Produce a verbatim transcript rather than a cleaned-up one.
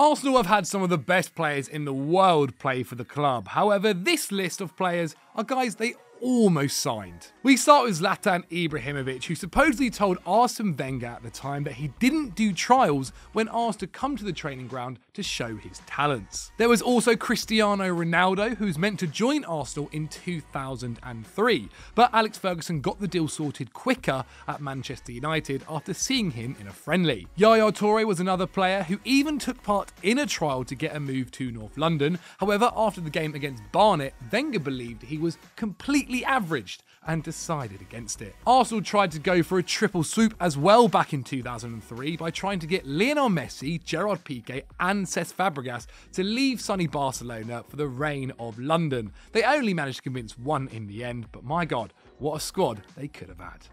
Arsenal have had some of the best players in the world play for the club. However, this list of players are guys they almost signed. We start with Zlatan Ibrahimovic, who supposedly told Arsene Wenger at the time that he didn't do trials when asked to come to the training ground to show his talents. There was also Cristiano Ronaldo, who's meant to join Arsenal in two thousand three, but Alex Ferguson got the deal sorted quicker at Manchester United after seeing him in a friendly. Yaya Touré was another player who even took part in a trial to get a move to North London. However, after the game against Barnet, Wenger believed he was completely averaged and decided against it. Arsenal tried to go for a triple swoop as well back in two thousand three by trying to get Lionel Messi, Gerard Piqué and Cesc Fabregas to leave sunny Barcelona for the reign of London. They only managed to convince one in the end, but my god, what a squad they could have had.